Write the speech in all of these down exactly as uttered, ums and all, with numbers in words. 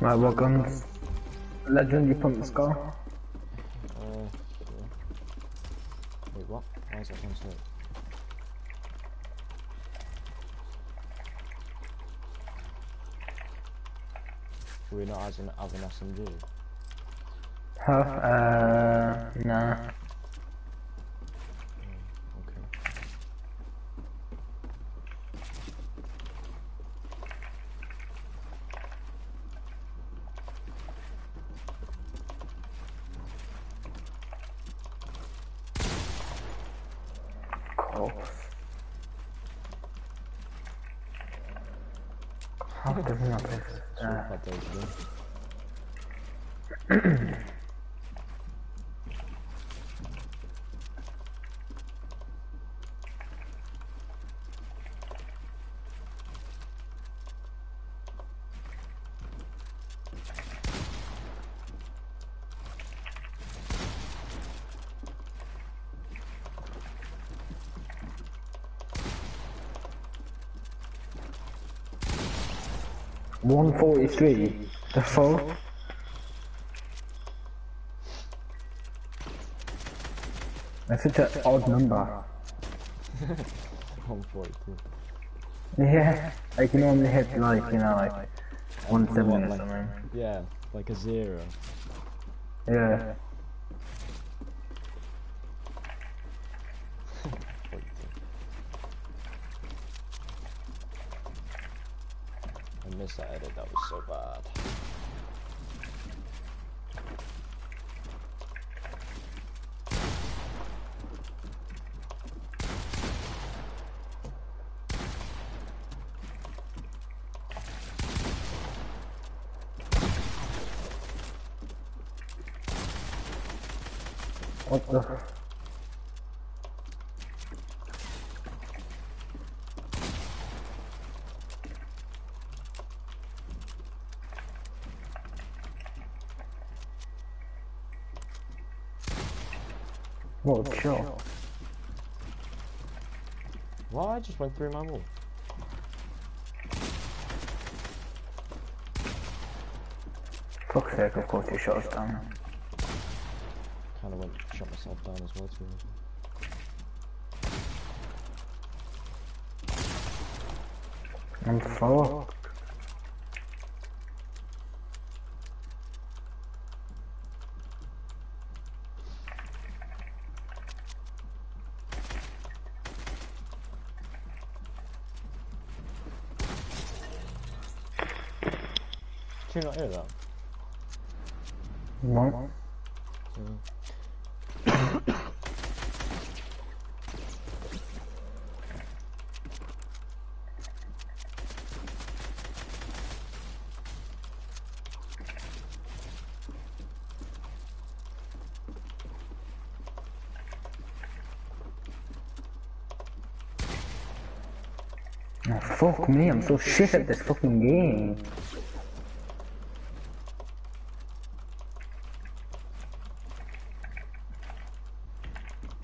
Right, what guns? Legend, you pump the scar? Uh, wait, what? Why is that one slow? Do we not have an, have an S M G? Huh? Uh, nah. How does it not take that? one forty-three, the four. That's such an odd number. one forty-two. Yeah, I can only hit like, you know, like one seventy or something. Yeah, like a zero. Yeah. That edit, that was so bad. What the? What a kill. Well, I just went through my wall. Fuck's sake, of course you shot us down. Kinda went shot myself down as well too. I'm fucked. Did you not hear that? No. Yeah. Oh, fuck me, I'm so shit at this fucking game.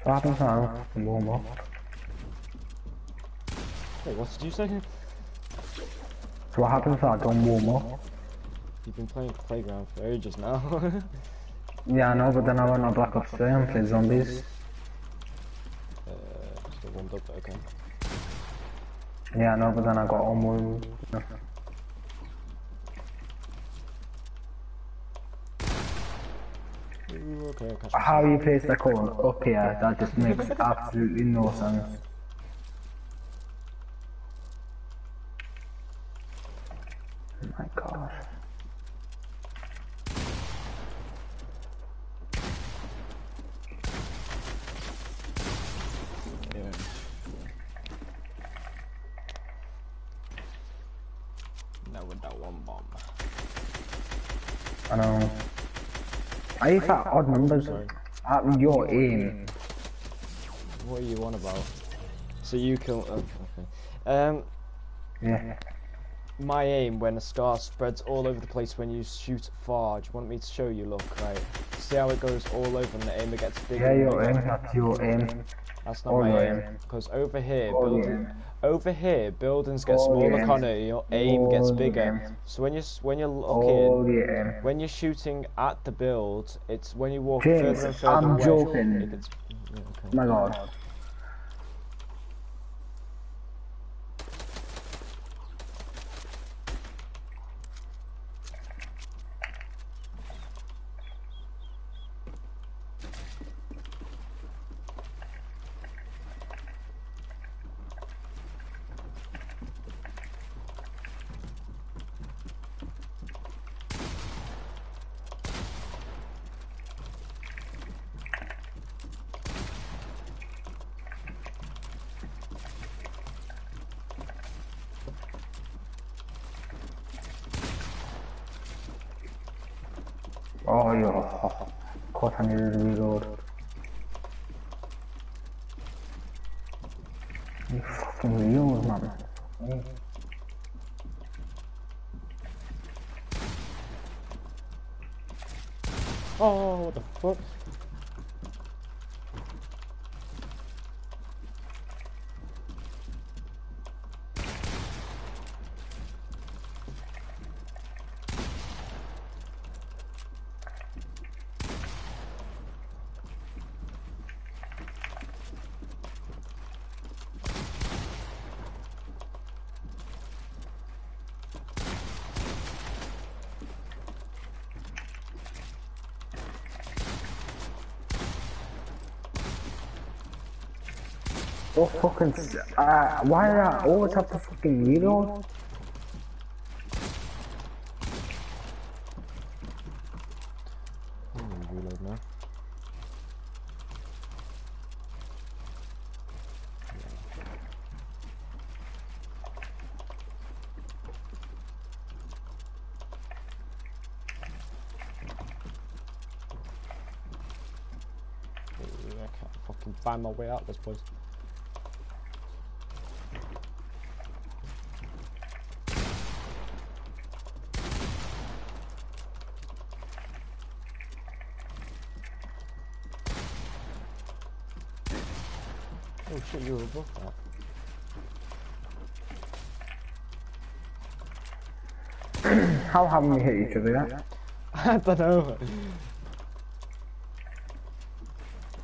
What happens when I fucking warm up? Wait, what did you say? So what happens when I don't warm up? You've been playing Playground for ages now. Yeah, I know, but then I went on Black Ops three and played Zombies. Uh, still warmed up, but okay. Yeah, I know, but then I got all more... Okay, how you place the cone up here, that just makes absolutely no sense. Oh my god. Yeah. Now with that one bomb. I know. Are you fat odd numbers at your aim? What are you on about? So you kill. Oh, okay. Um. Yeah. my aim when a scar spreads all over the place when you shoot far. Do you want me to show you? Look, right. See how it goes all over and the aimer gets bigger. Yeah, your aim, that's your aim. That's not all my aim. Because over here, all building, over here, buildings get all smaller, Connor. Your aim all gets bigger. So when you when you're looking, when you're shooting at the build, it's when you walk James, further and further I'm away. Joking. It gets, yeah, okay. My God. Oh, yeah. Of course I needed to reload. You fucking reload, man. Mm. Oh, what the fuck? Oh fucking! Uh, why did I always have to fucking reload? I'm reload now. I can't fucking find my way out this place. Oh shit, you were above that. How haven't we hit each other yet? I don't know.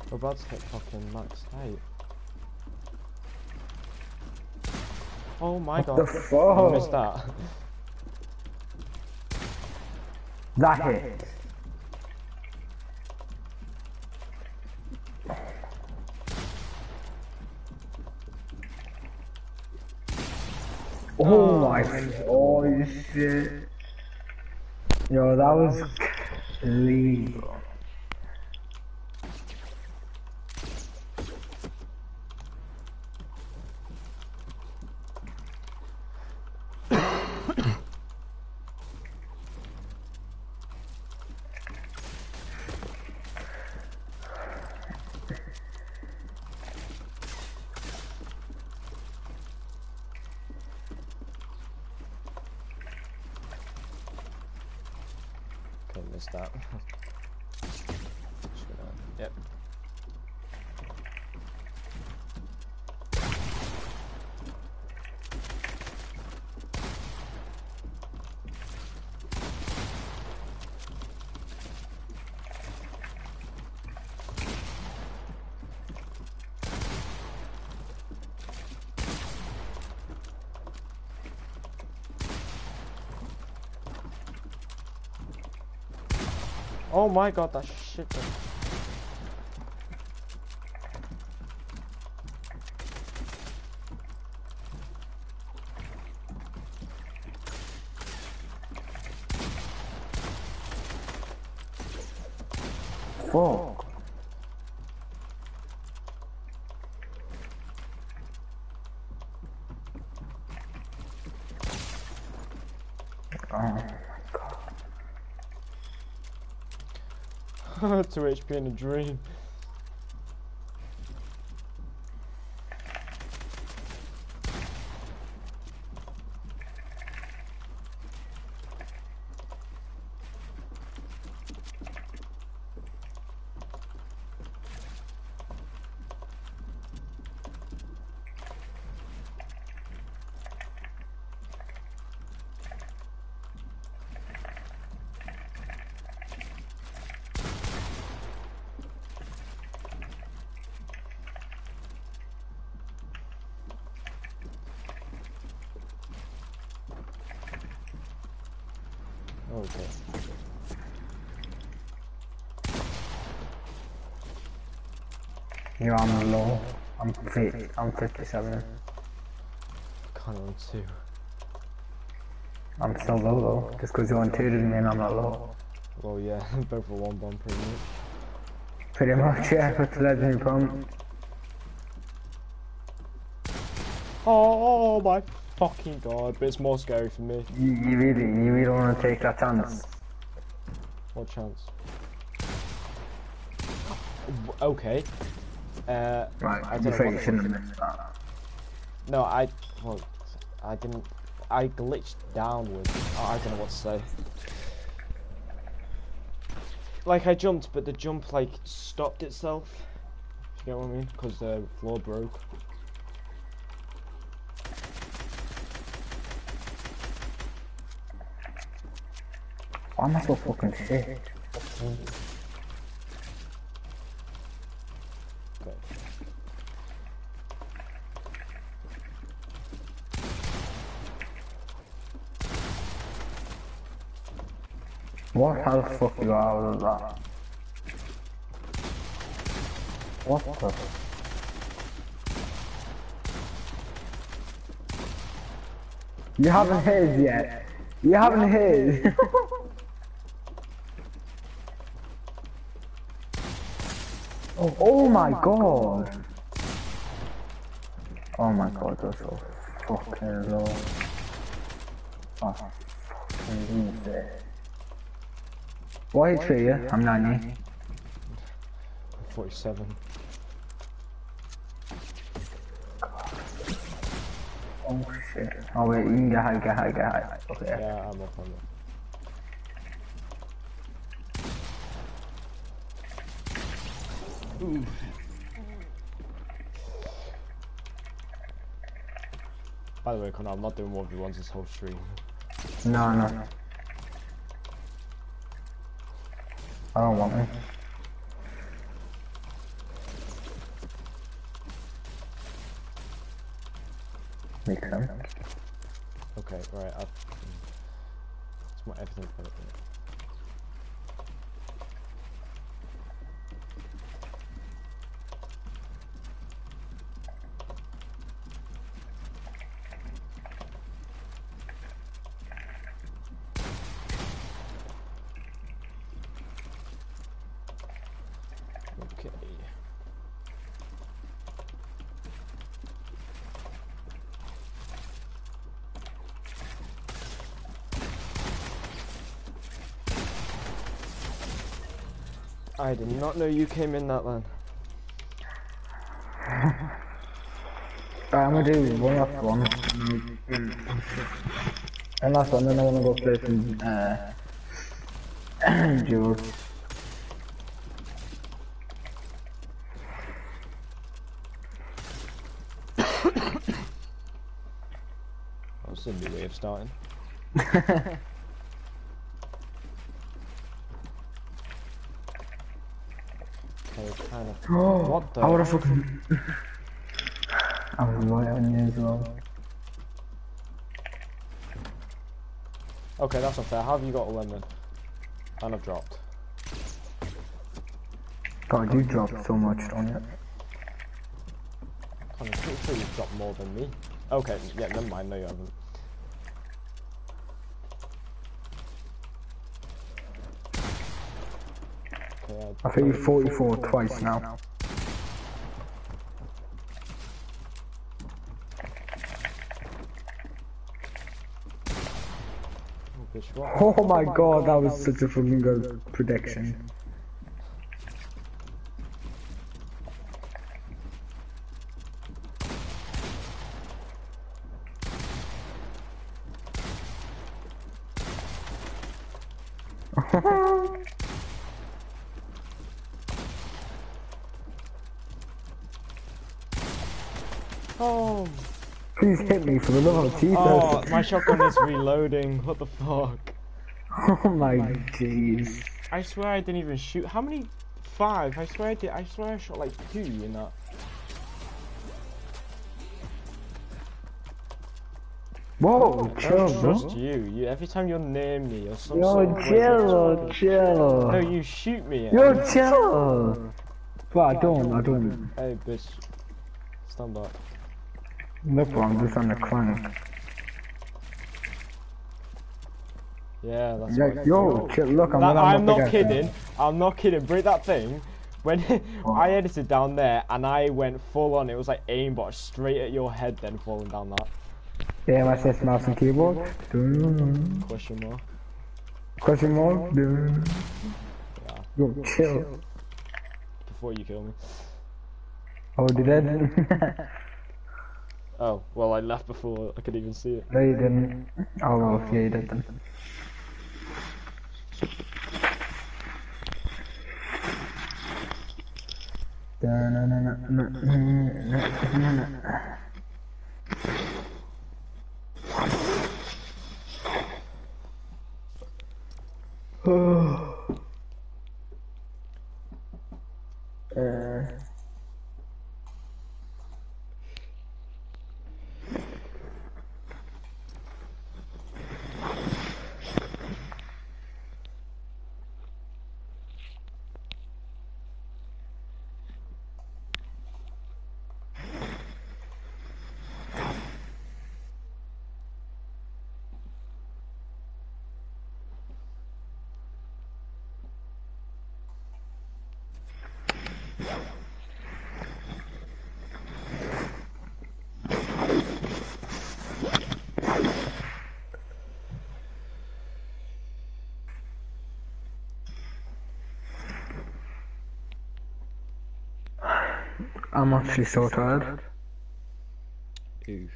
We're about to hit fucking max height. Oh my what god. The fuck? I missed that. That hit. Oh my god, oh shit. Yo, that was clean. Missed that. Yep. Oh my god, that shit. Fuck. Oh. two H P in a dream. little bit. Here I'm low. I'm fifty. I'm fifty-seven. Can't on two. I'm still low though. Just because you're on two doesn't mean I'm not low. Well, yeah, both for one bomb pretty much. Pretty much, yeah. But let me pump. Oh, oh my fucking god! But it's more scary for me. You, you really, you really want to take that chance? What chance? Okay. Uh, right, I don't you know you shouldn't have missed that. No, I, well, I didn't, I glitched downwards, oh, I don't know what to say. Like, I jumped, but the jump, like, stopped itself, if you get what I mean, because the floor broke. Why am I so fucking shit? What? How the fuck you out of that? What the? You haven't hit yet. You haven't hit. oh, oh my god. Oh my god, that's so fucking low. I fucking need this. Why for you? Yeah. I'm ninety. forty-seven. Oh shit. Oh wait, you can get high, get high, get high. Okay. Yeah, I'm up on it. Ooh. By the way, Connor, I'm not doing one v ones this whole stream. No, no, no. I don't want me. Makes sense. Okay, right, I've... It's my everything for it. I did not know you came in that land. I'm gonna do one last one. And last one, then I wanna go play some uh duels. That was a new way of starting. Oh, what the? I would've fucking... I was right on you as well. Okay, that's not fair. How have you got a lemon? And I've dropped. God, you dropped so much on it. I'm pretty sure you've dropped more than me. Okay, yeah, never mind. No, you haven't. I think you're forty-four twice now. Oh my god, that was such a fucking good prediction. Oh. Please hit me for the love of Jesus. Oh, my shotgun is reloading. What the fuck? Oh my jeez. I swear I didn't even shoot. How many? Five. I swear I did. I swear I shot like two in that. Whoa, I chill, don't trust bro. You. you. Every time you name me or something. Yo, sort of chill, chill. No, you shoot me. Yo, chill. chill. But I don't, I don't. Hey, bitch. Stand back. No problem, I'm just on the crank. Yeah, that's yeah, right. Yo, chill, look, I'm, that, I'm not kidding. That. I'm not kidding. Break that thing. When I edited down there and I went full on, it was like aimbot straight at your head, then falling down that. Yeah, my says mouse and keyboard. Question mark. Question mark. Yeah. Yo, chill. Before you kill me. Oh, did I? Oh, well, I left before I could even see it. No, you didn't. Oh, well, yeah, you did then. uh. I'm actually so tired. Oof.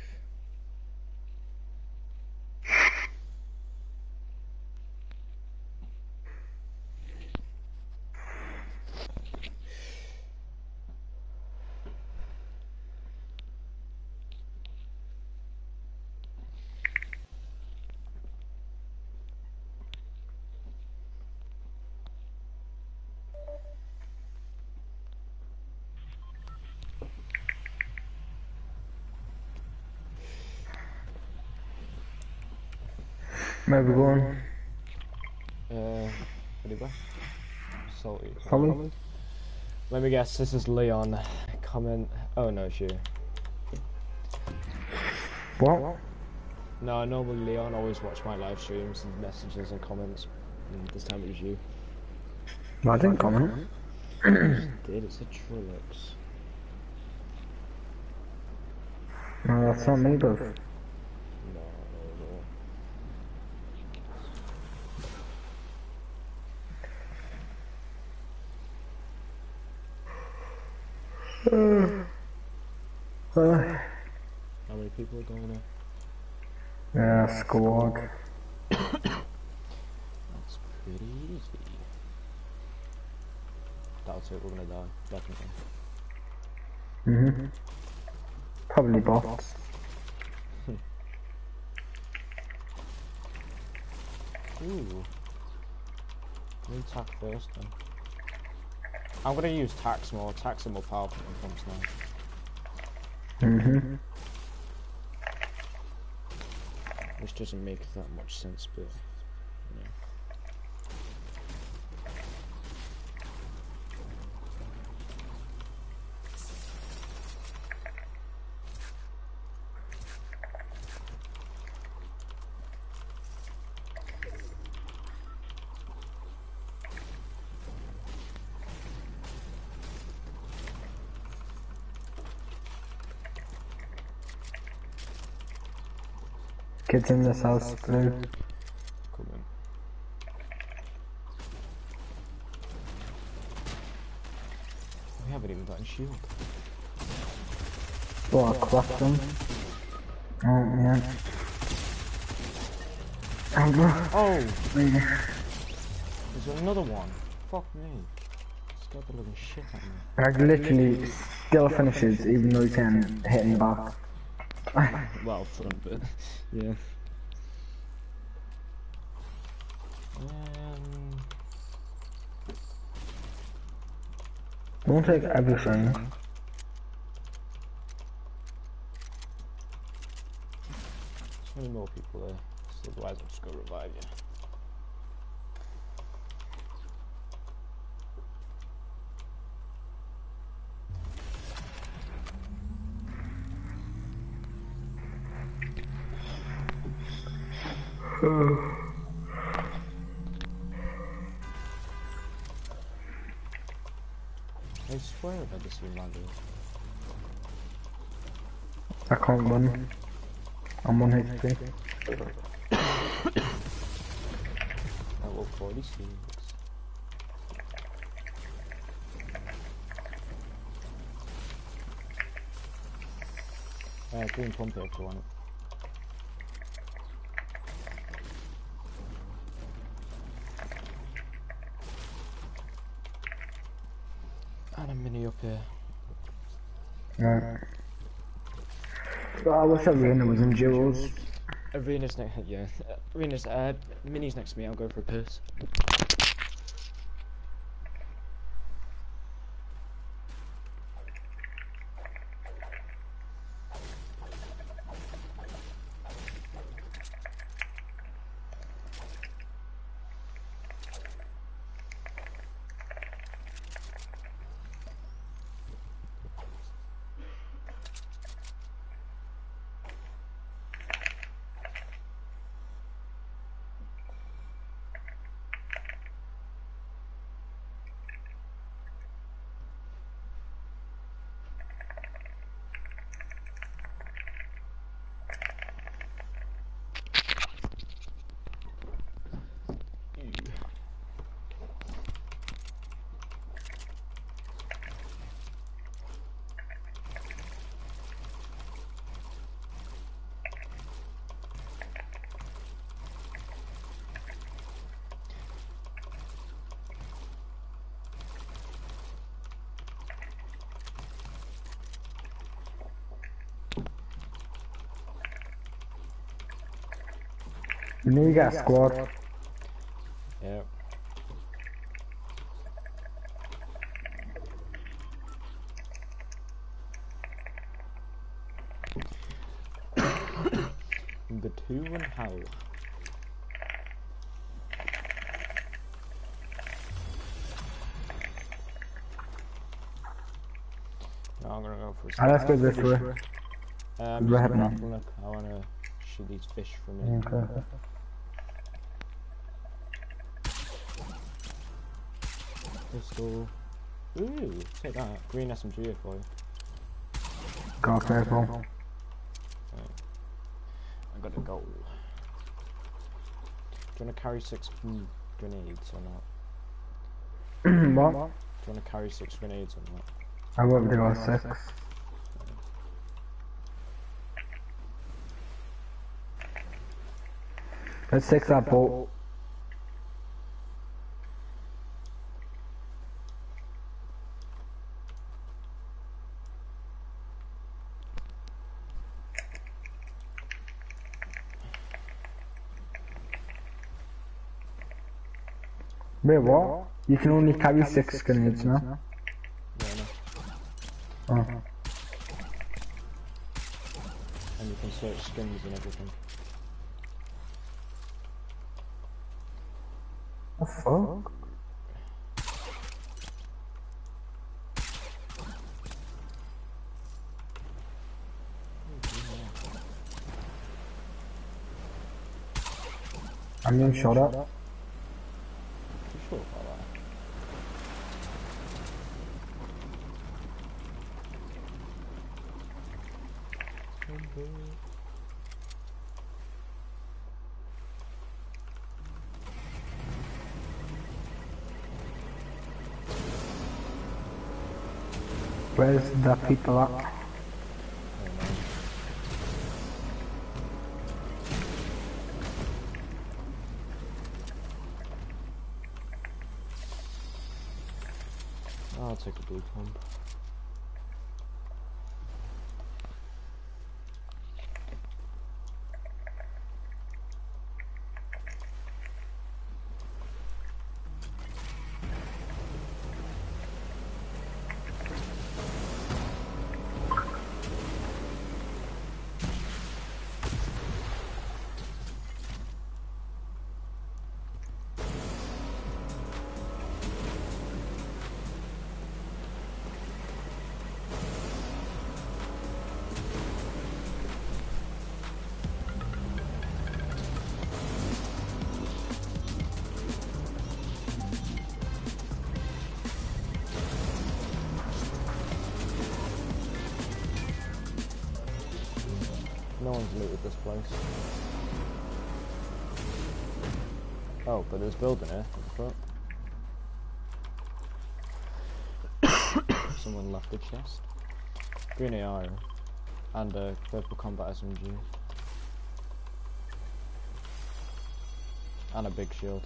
Maybe one. Uh, anyway. Salty. Comment. Comment. Let me guess, this is Leon. Comment. Oh no, it's you. What? No, normally Leon always watch my live streams and messages and comments. And this time it was you. No, I didn't comment. I did, it's a Trillix. No, that's not me, bro. How many people are going on? Yeah, squad. That's pretty easy. That's it, we're gonna die, definitely. Mm-hmm. Probably bots. Ooh. Let me attack first then. I'm gonna use tax more, tax are more powerful when it comes now. Mm-hmm. Which doesn't make that much sense, but you know. Kids in this house, blue. Come in. We haven't even gotten shield. Oh, I clapped them. Oh, yeah. Oh, oh! There's another one. Fuck me. Scared the living shit out of me. I literally still finishes even though you can hit him back. Well, fun, but yeah. Um, Don't take everything. many more people there, so otherwise I'll just go revive you. I swear about this reminder. I can't run. I'm on H P. I will forty-six. I have green pump if you want it. Up here. No. But I wish Arena was in jewels. Arena's next. Yeah. Arena's. Uh, Mini's next to me. I'll go for a piss. You know you got a squad. Yeah. The two and how. No, I'm gonna go for a second. Let's go this way. Um, I wanna shoot these fish from here. Okay. Pistol. Ooh, take that. Green S M G here for you. Got a purple. Right. I got a goal. Do you want to carry six grenades or not? What? Do you want to carry six grenades or not? I won't do all six. Right. Let's six that bolt. Wait, what? You can only carry six grenades now? Yeah, no. Oh. And you can search skins and everything. What the fuck? I'm getting shot at. Where's the people at? I'll take a blue pump. No one's looted this place. Oh, but there's a building here. What the fuck? Someone left a chest. Green A R and a purple combat S M G. And a big shield.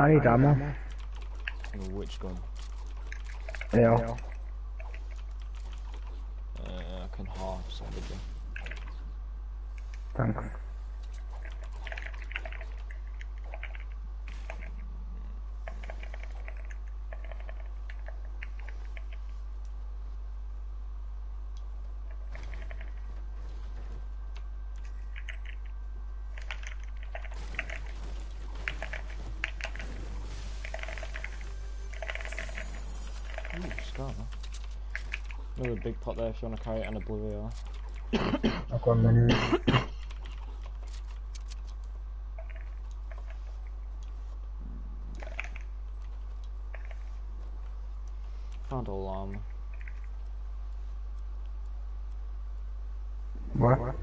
I need ammo. Which gun? Yeah. Uh, I can half somebody. Thanks. Another big pot there if you want to carry it, and a blue A R. I've got many. Found all armor. What?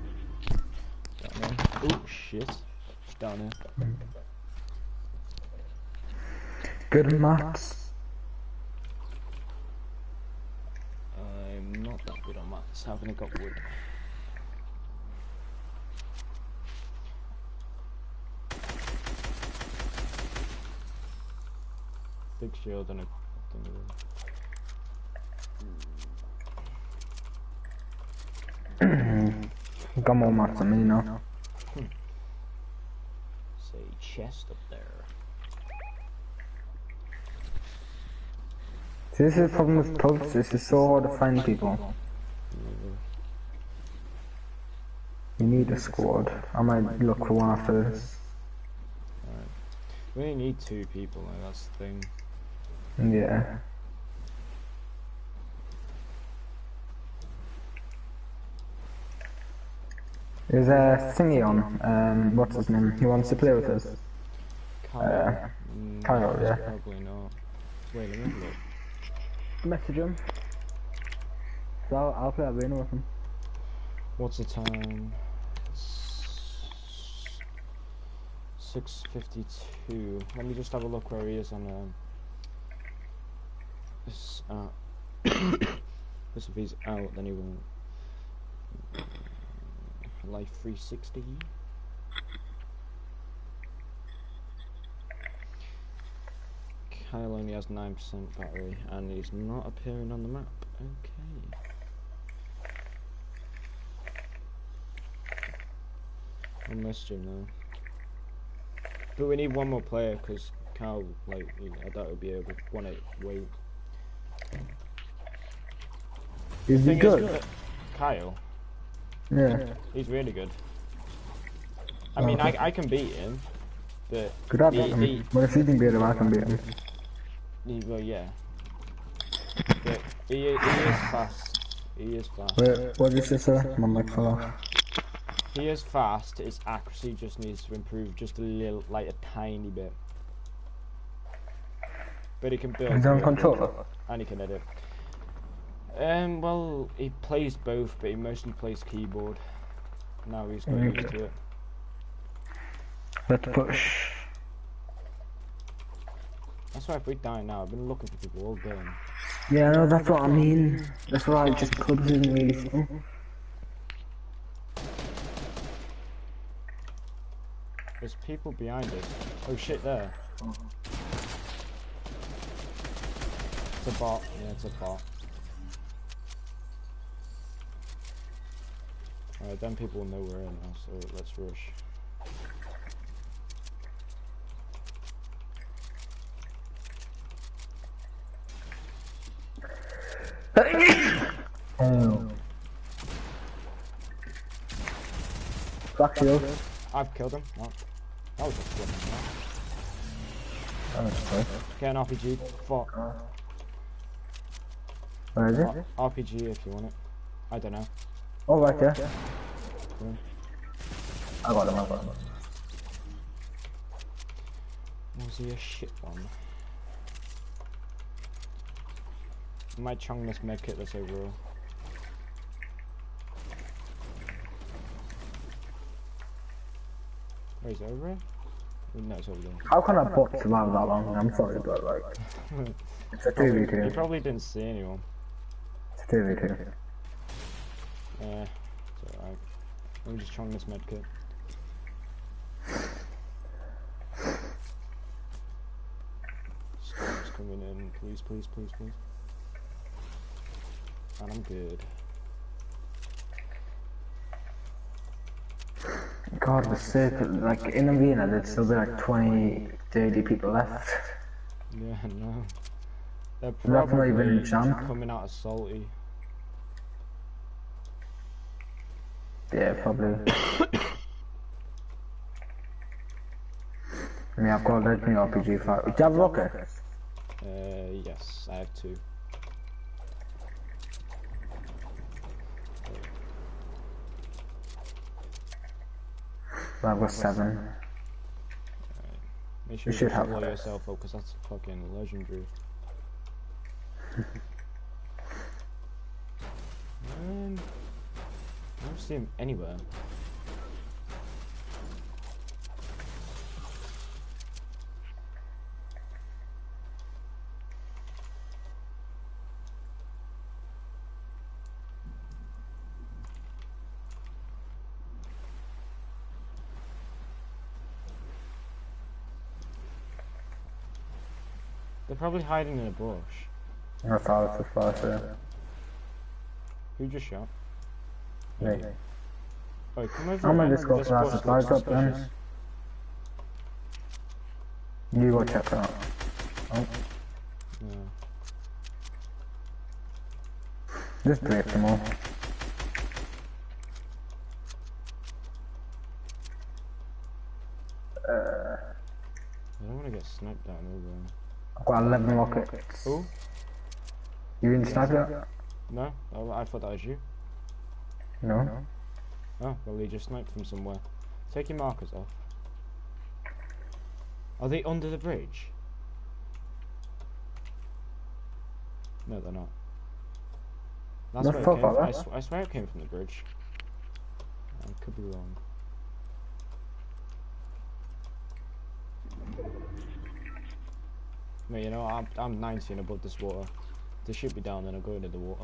Down here. Oh shit. Down here. Good maths. Haven't it got wood? Big shield and a thing. Got more marks than me now. Hmm. Say chest up there. See, this is the problem with pubs. This is so hard to find people. You need a squad. I might look for one after this. Alright. We only need two people though, that's the thing. Yeah. There's a thingy on, um, what's his name? He wants to play with us. Uh, Kyle, yeah. Probably not. Wait a minute, look. Message him. So I'll, I'll play arena with him. What's the time? six fifty-two. Let me just have a look where he is on um this uh because if he's out then he won't. Life three sixty. Kyle only has nine percent battery and he's not appearing on the map. Okay. I missed him now. But we need one more player because Kyle, like, I doubt he'll be able to win it. Wait. Is he good? Is good? Kyle? Yeah. He's really good. I oh, mean, okay. I, I can beat him. But could I beat he, him? Well, if he can beat him, I can beat him. He, well, yeah. But he, he is fast. He is fast. Wait, what is this, sir? My mic fell off. He is fast, his accuracy just needs to improve just a little, like a tiny bit. But he can build. He's on controller? And he can edit. Um, well, he plays both, but he mostly plays keyboard. Now he's got used to it. Let's push. That's why if we die now, I've been looking for people all game. Yeah, no, that's what I mean. That's why I just couldn't really feel. There's people behind us. Oh shit, there. Oh. It's a bot. Yeah, it's a bot. Alright, then people will know we're in now, so let's rush. Oh. Fuck you. I've killed him. Well, that was a good one. That was good. Get an R P G. Fuck. Where is it? R P G if you want it. I don't know. Oh, right there. Yeah. Yeah. I got him, I got him. Was he a shit one? My chung this medkit, let's say real. Wait, is it over here? No, it's over there. How can I pop survive that long? I'm sorry, but like... It's a two v two. You probably didn't see anyone. It's a two v two. Yeah, uh, it's alright. Let me just chung this medkit. Storm's coming in, please, please, please, please. And I'm good. God, the circle, like in the arena, there'd still be like twenty, thirty people left. Yeah, no. They're probably even coming out of salty. Yeah, probably. I mean, I've got a legendary R P G fight. Do you have rockets? Uh, yes, I have two. I've got seven. Right. Make sure you, you should have blow yourself up because that's fucking legendary. Man, I don't see him anywhere. They're probably hiding in a bush. I thought it was a flash. Who just shot? Me. Hey. Oh, come over. I'm gonna just go flash the flash up then. You go check out. Oh. Yeah. Just break them all. Uh. I don't want to get sniped down over. I've got eleven rockets. Who? You didn't snipe that? No, oh, I thought that was you. No. no. Oh, well he just sniped from somewhere. Take your markers off. Are they under the bridge? No, they're not. That's where it came from. I, sw I swear it came from the bridge. I could be wrong. Mate, you know, I'm, I'm nineteen above this water. They should be down, then I'll go into the water.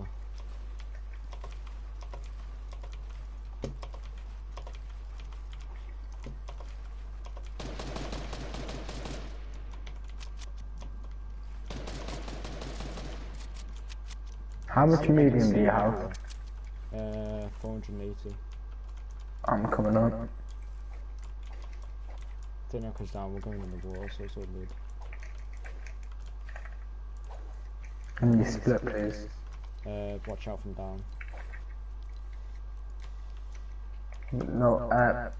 How much medium do you have? Uh, four hundred eighty. I'm coming up. The knuckles down, we're going in the water, so it's all good. Can you split, please? Uh, watch out from down. No, uh,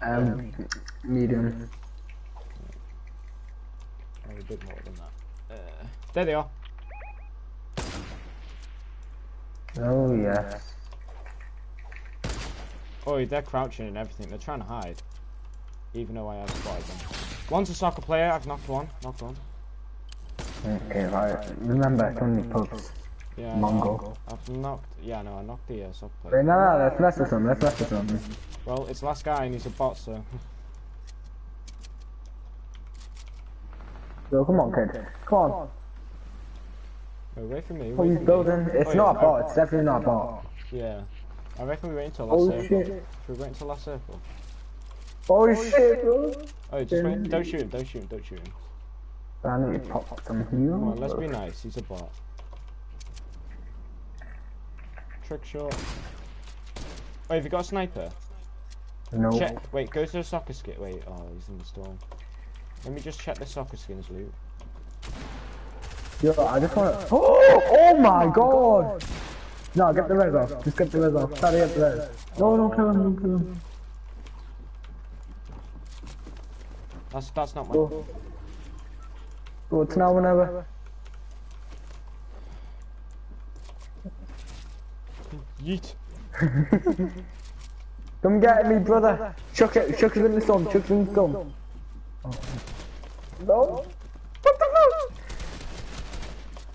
um, medium. Oh, a bit more than that. Uh, there they are. Oh, yes. Oh, they're crouching and everything. They're trying to hide. Even though I have spotted them. One's a soccer player. I've knocked one. Knocked one. Okay, right. Remember, it's only pubs. Yeah, Mongo. I've knocked. Yeah, no, I knocked the uh, sub player. Wait, no, no, that's left with him, that's left with him. Well, it's last guy and he's a bot, so. Yo, come on, kid. Come on. Wait, wait for me. What are you building? Me. It's oh, not yeah. a bot, it's definitely not a bot. Yeah. I reckon we wait until last oh, circle. Shit. Should we wait until last circle? Oh, oh shit, shit, bro. Oh, just wait. Don't shoot him, don't shoot him, don't shoot him. I need to pop some heals. Come on, let's be nice, he's a bot. Trick shot. Wait, have you got a sniper? No. Check. Wait, go to the soccer skin. Wait, oh, he's in the storm. Let me just check the soccer skin's loot. Yo, I just wanna. Oh, oh my god! No, get the res off. Just get the res off. Try to get the res. No, don't kill him, don't kill him. That's, that's not my fault. Go, it's now or never. Yeet. Come get me, brother. Chuck it, chuck it in the storm, chuck it in the storm. Oh. No? What the fuck?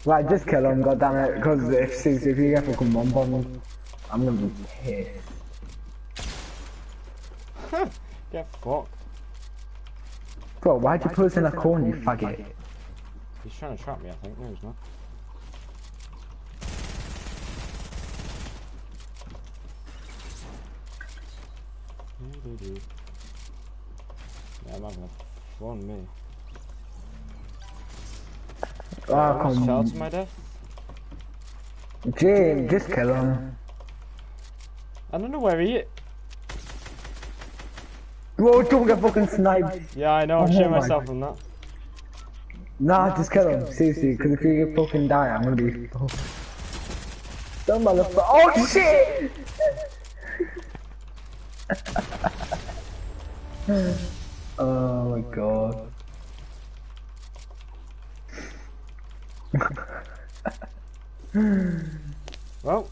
Right, just kill him, goddammit, because if, if you get fucking one bomb, I'm gonna be pissed. Get fucked. Bro, why'd you put us in a corner, you faggot? He's trying to trap me, I think. No, he's not. Yeah, I'm having fun, me. Ah, come on. To my death. Jim, just kill him. I don't know where he is. Whoa, don't get fucking sniped. Yeah, I know, I'm shitting myself on that. Nah, nah, just kill him, seriously, because if you fucking die, I'm gonna be fucked. Don't motherfucker. Oh shit! Oh my god. Well,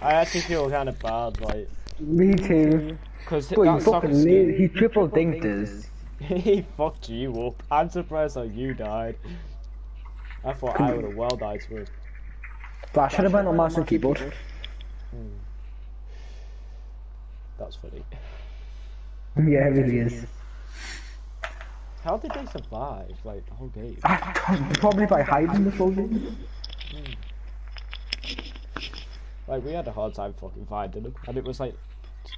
I actually feel kind of bad, like. Me too. Cause boy, fucking lead, he triple dinked us. He fucked you up. I'm surprised that you died. I thought I would have well died too. But I should have went on master keyboard. Hmm. That's funny. Yeah, it really is. How did they survive, like, the whole game? Probably by hiding the whole game. Mm. Like, we had a hard time fucking finding them, and it was like,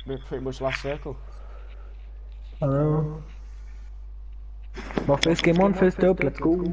we were pretty much last circle. Hello. Well, first game on, first up, let's go.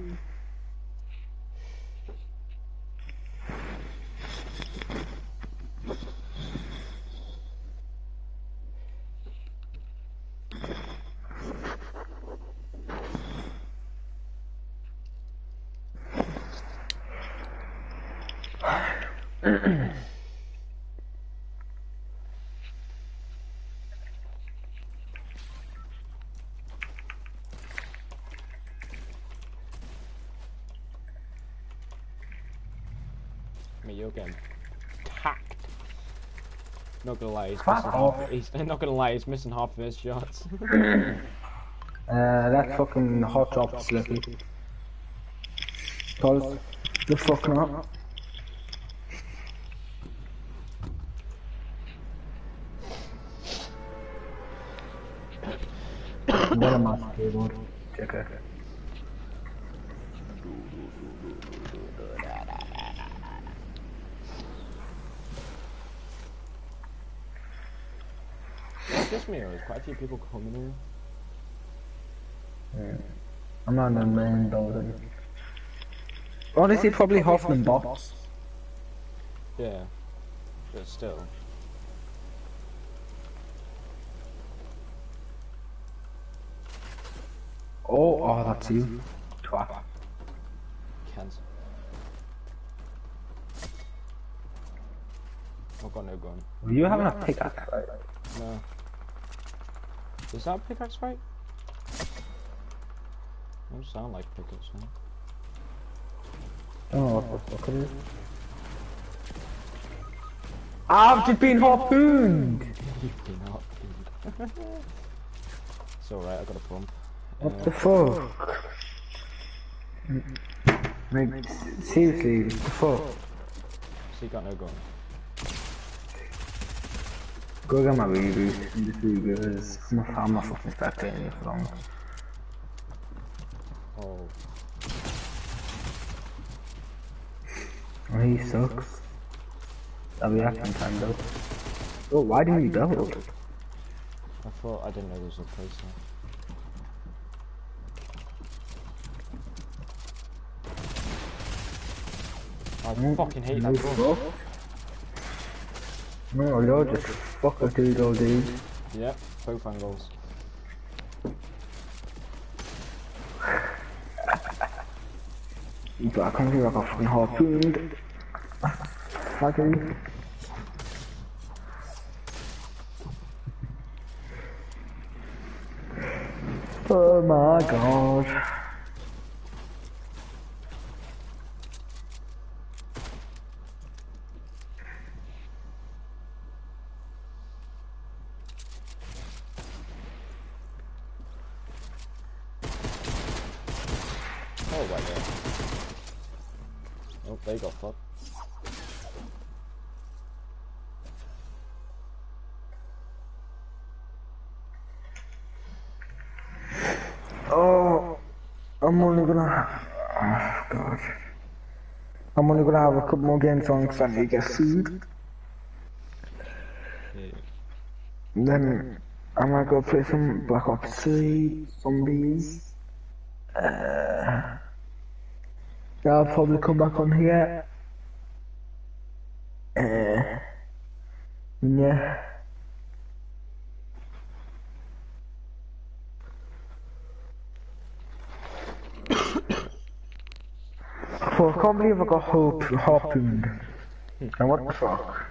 You're getting tacked. Not gonna lie, he's missing half, he's not gonna lie, he's missing half of his shots. uh, that fucking hot drop slippy. Cause the fucking up. What a master keyboard. Check it. Just me, there's quite a few people coming in. Yeah. I'm on the main building. Honestly, probably half them bots. Yeah, but still. Oh, oh, that's you. Twat. Cancel. Oh, got no gun. Were you having a pickaxe fight? No. Is that a pickaxe fight? Don't sound like pickaxe, man. Oh, what the fuck is it? I've just been harpooned! You've been harpooned. It's alright, I got a pump. What uh, the fuck? Mate, seriously, what the fuck? So you got no gun. Go get my reboot and just reboot. I'm not fucking spectating you for long. Oh. Oh, he sucks. That'll be acting time though. Oh, why didn't you go? I thought I didn't know there was a place now. I mm, fucking hate that bro. No, you're just fuck a doodle, dude. Yep, both angles. Dude, I can't believe I got fucking hard pinned. Fucking. Oh my god. Oh my god. Oh, they got fucked. Oh, I'm only gonna. Oh god. I'm only gonna have a couple more games on because I need to get sued. Yeah. Then I might go play some Black Ops three zombies. Uh, yeah, I'll probably come back on here. Uh, yeah. I can't believe I got harpooned. And what the fuck?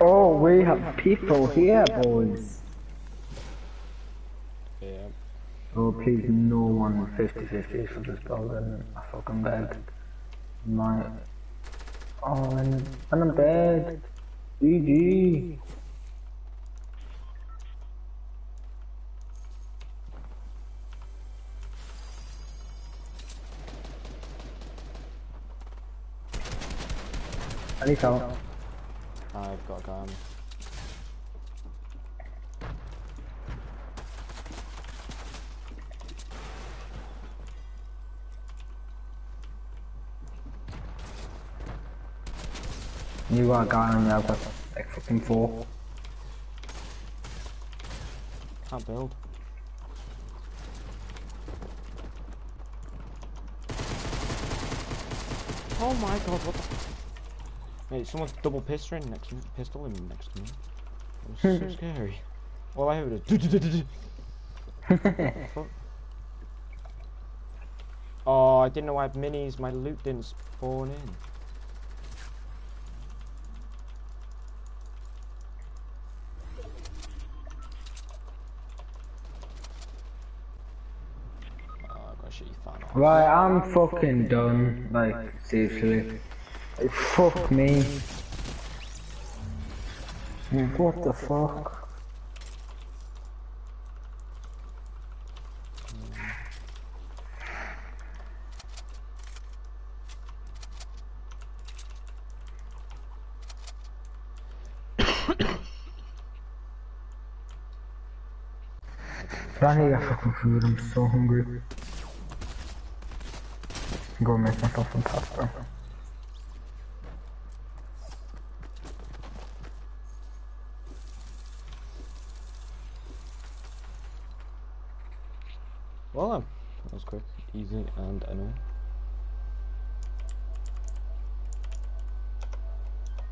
Oh, we have people here, boys. Yeah. Oh, please, no one fifty fifty for this building. I fucking dead. My. Oh, and, and I'm dead. G G. I need help. I've got a gun. You are a guy on me, I've got like fucking four. Can't build. Oh my god, what the. Mate, someone's double pistoling next to me. Pistoling next to me. It was so scary. Well, I heard a do-do-do-do-do. Oh, I didn't know I had minis, my loot didn't spawn in. Right, I'm fucking done, like, seriously. Like, fuck me. What the fuck? I need a fucking food, I'm so hungry. Go make myself some pasta. Well, that was quick, easy, and annoying.